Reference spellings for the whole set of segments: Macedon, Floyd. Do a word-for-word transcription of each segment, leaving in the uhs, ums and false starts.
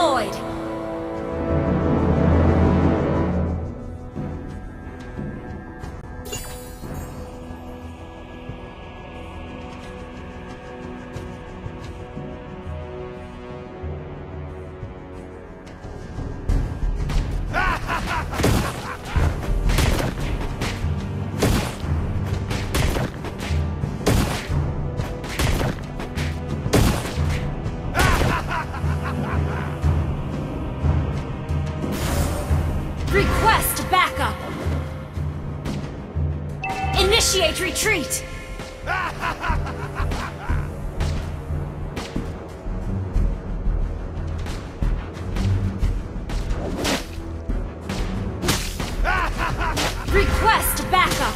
Floyd. Request backup! Initiate retreat! Request backup!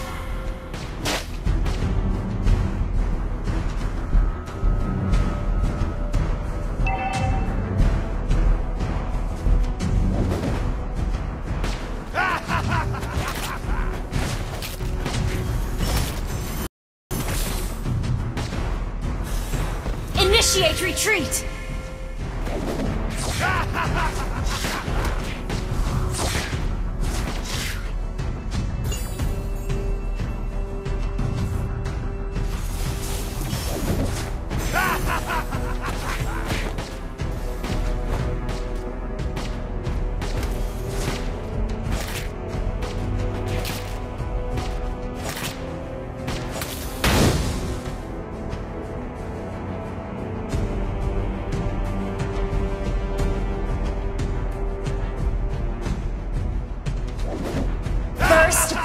Initiate retreat!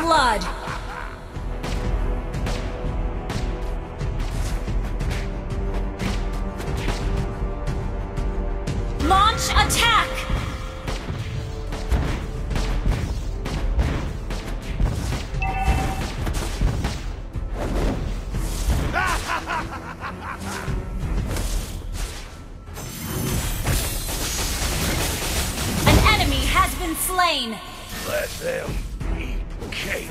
Blood. Launch attack. An enemy has been slain. Let them eat cake.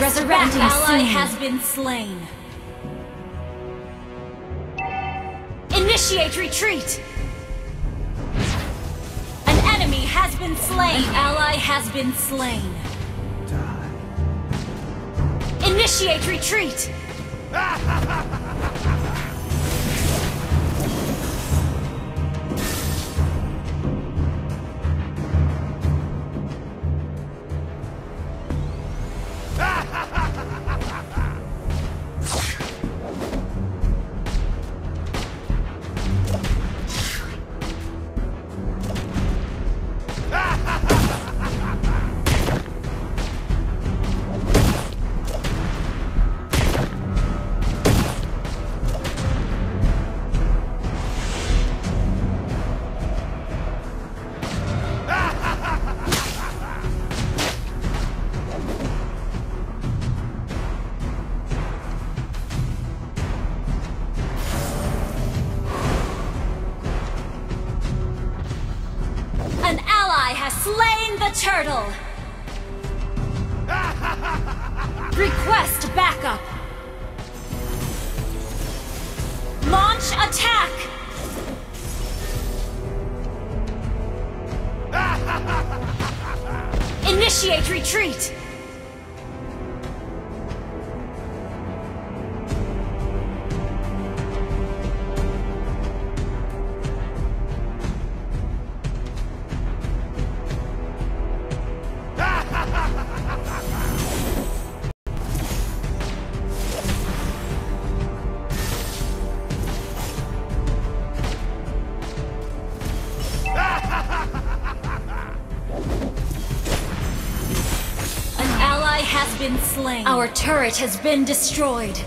Resurrecting ally has been slain. Initiate retreat. An enemy has been slain. An ally has been slain. Die. Initiate retreat. Slain the turtle! Request backup! Launch attack! Initiate retreat! Has been slain. Our turret has been destroyed.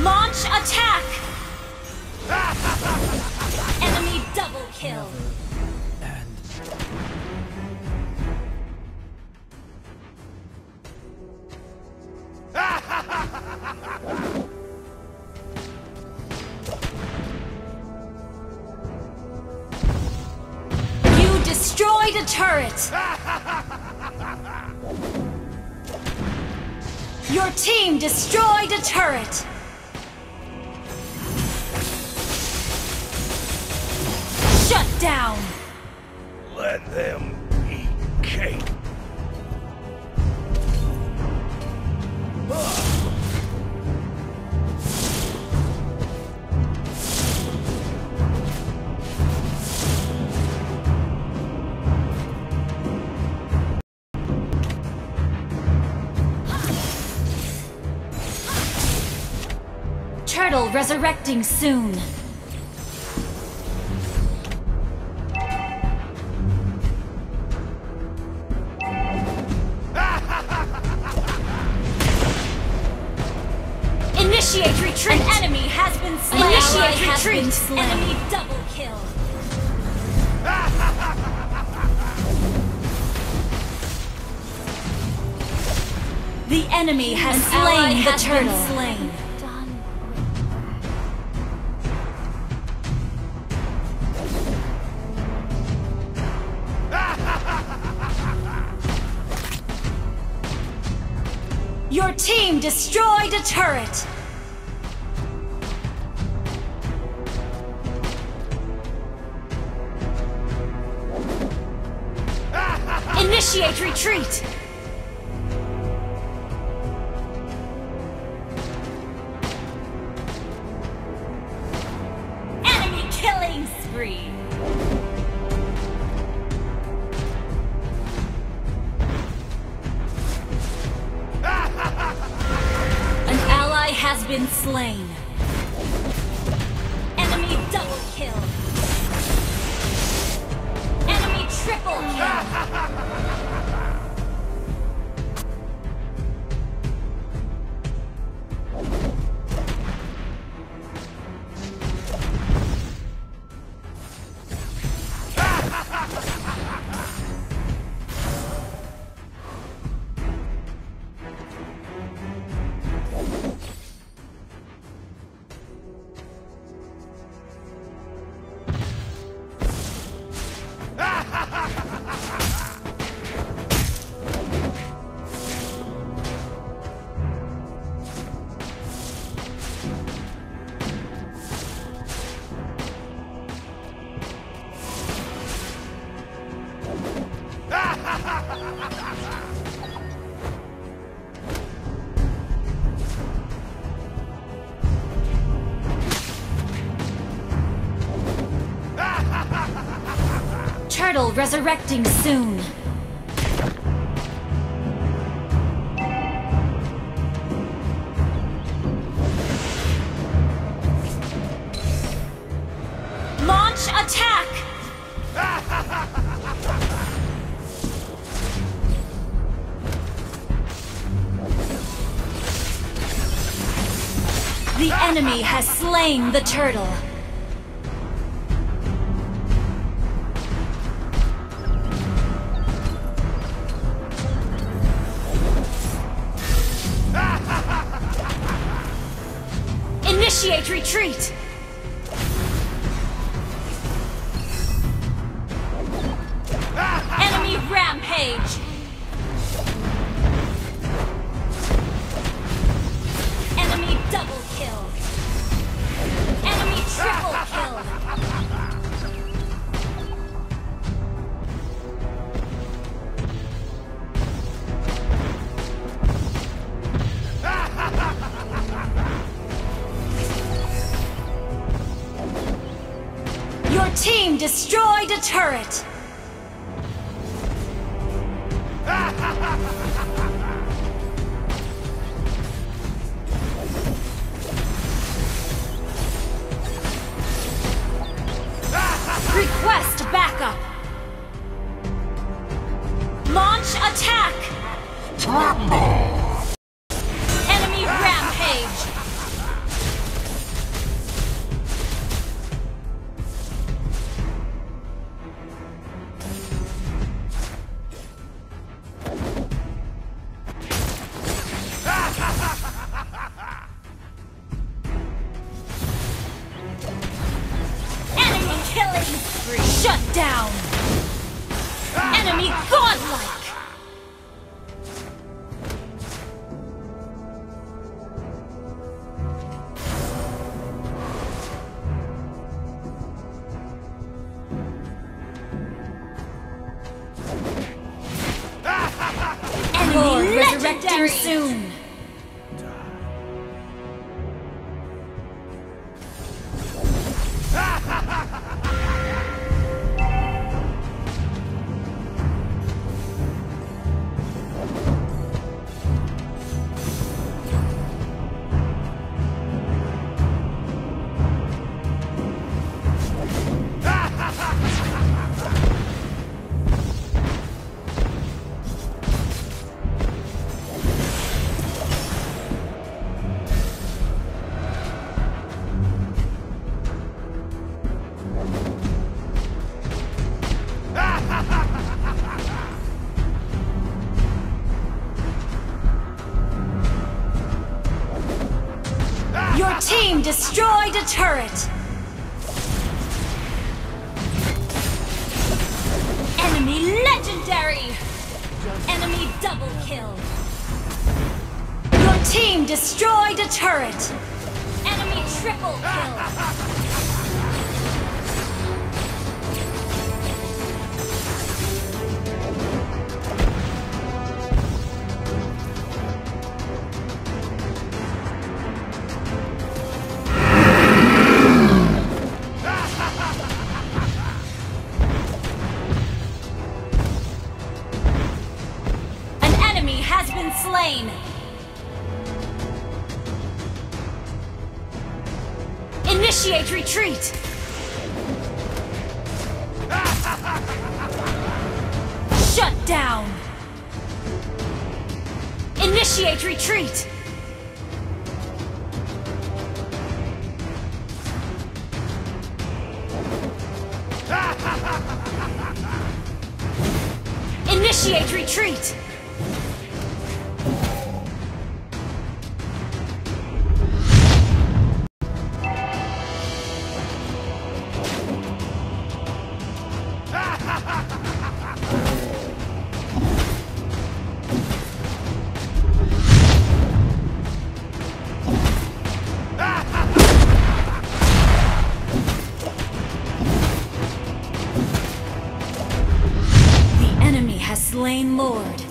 Launch attack! Enemy double kill. And... destroyed a turret! Your team destroyed a turret! Shut down! Let them eat cake! Turtle resurrecting soon. Initiate retreat! An enemy has been slain! Initiate retreat! Been slain. Enemy double kill! The enemy has An slain the has turtle! Been slain. Your team destroyed a turret! Initiate retreat! Enemy killing spree! An ally has been slain. Enemy double kill. Enemy triple kill. Turtle resurrecting soon. Launch attack. The enemy has slain the turtle. Initiate retreat! Enemy rampage! Enemy double kill! Enemy triple kill! Your team destroyed a turret! Request backup! Launch attack! Enemy rampage! Killing spree. Shut down! enemy godlike! Enemy legendary soon! Your team destroyed a turret! Enemy legendary! Enemy double kill! Your team destroyed a turret! Enemy triple kill! Slain. Initiate retreat. Shut down. Initiate retreat. Initiate retreat. Slain Lord.